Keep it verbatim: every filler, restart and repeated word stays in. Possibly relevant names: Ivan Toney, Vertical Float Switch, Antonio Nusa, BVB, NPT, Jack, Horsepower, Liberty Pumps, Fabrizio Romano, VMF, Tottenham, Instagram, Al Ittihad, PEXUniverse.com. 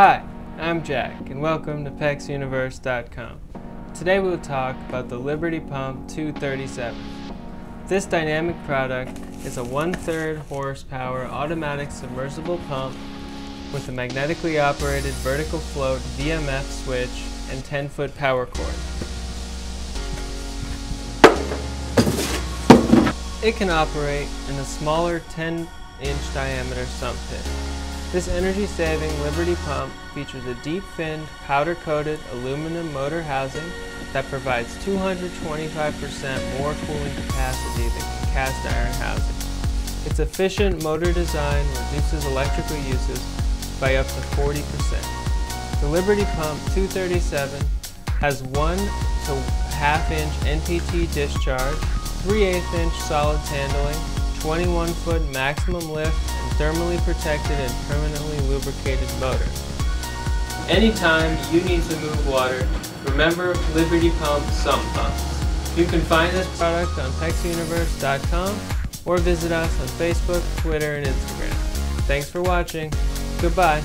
Hi, I'm Jack and welcome to PEX universe dot com. Today we'll talk about the Liberty Pump two thirty-seven. This dynamic product is a one-third horsepower automatic submersible pump with a magnetically operated vertical float V M F switch and ten-foot power cord. It can operate in a smaller ten-inch diameter sump pit. This energy-saving Liberty pump features a deep-finned, powder-coated aluminum motor housing that provides two hundred twenty-five percent more cooling capacity than cast iron housing. Its efficient motor design reduces electrical uses by up to forty percent. The Liberty Pump two thirty-seven has one to half inch N P T discharge, three eighths inch solids handling, twenty-one foot maximum lift, and thermally protected and permanently lubricated motor. Anytime you need to move water, remember Liberty Pump Sump Pumps. You can find this product on PEX universe dot com or visit us on Facebook, Twitter, and Instagram. Thanks for watching. Goodbye.